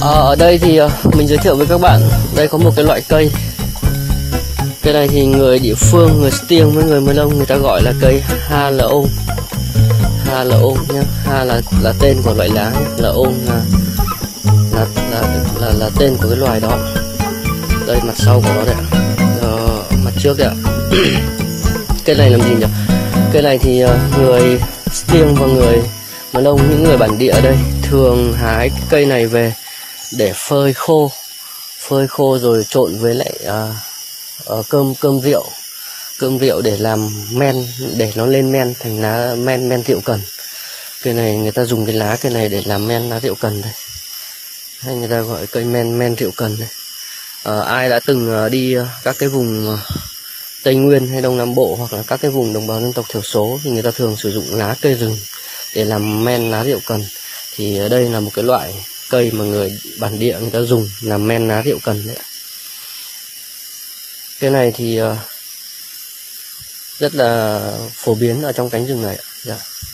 Ở đây thì mình giới thiệu với các bạn, đây có một cái loại cây. Cây này thì người địa phương, người Stiêng với người Mơ Nông người ta gọi là cây ha là ôm. Ha là ôm nhá, ha là tên của loại lá, là ôm là tên của cái loài đó. Đây mặt sau của nó đấy ạ, mặt trước đấy ạ. Cây này làm gì nhỉ? Cây này thì người Stiêng và người Mơ Nông, những người bản địa ở đây thường hái cây này về để phơi khô rồi trộn với lại cơm rượu để làm men, để nó lên men thành lá men rượu cần. Cây này người ta dùng cái lá cây này để làm men lá rượu cần đây, hay người ta gọi cây men rượu cần đây. Ai đã từng đi các cái vùng Tây Nguyên hay Đông Nam Bộ hoặc là các cái vùng đồng bào dân tộc thiểu số thì người ta thường sử dụng lá cây rừng để làm men lá rượu cần, thì ở đây là một cái loại cây mà người bản địa người ta dùng làm men lá rượu cần đấy. Cây này thì rất là phổ biến ở trong cánh rừng này. Dạ.